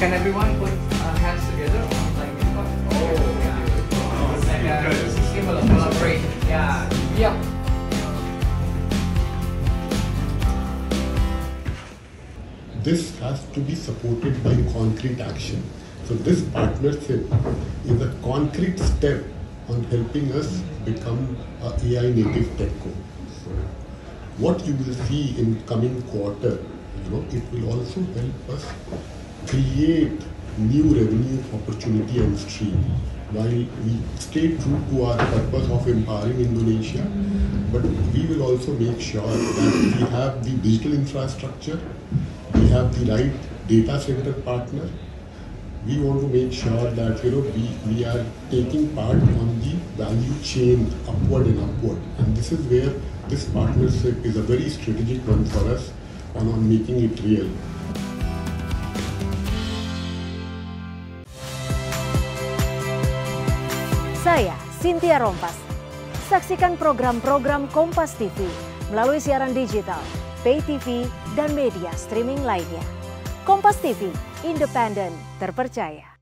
Can everyone put hands together? Like, symbol of collaboration. Yeah. Yeah. This has to be supported by concrete action. So this partnership is a concrete step on helping us become an AI native TechCo. So what you will see in coming quarter, it will also help us create new revenue opportunity and stream while we stay true to our purpose of empowering Indonesia, but we will also make sure that we have the digital infrastructure, we have the right data center partner. We want to make sure that we are taking part on the value chain upward and upward. And this is where this partnership is a very strategic one for us on making it real. Saya Cyntia Rompas. Saksikan program-program Kompas TV melalui siaran digital, pay TV, dan media streaming lainnya. Kompas TV, independen, terpercaya.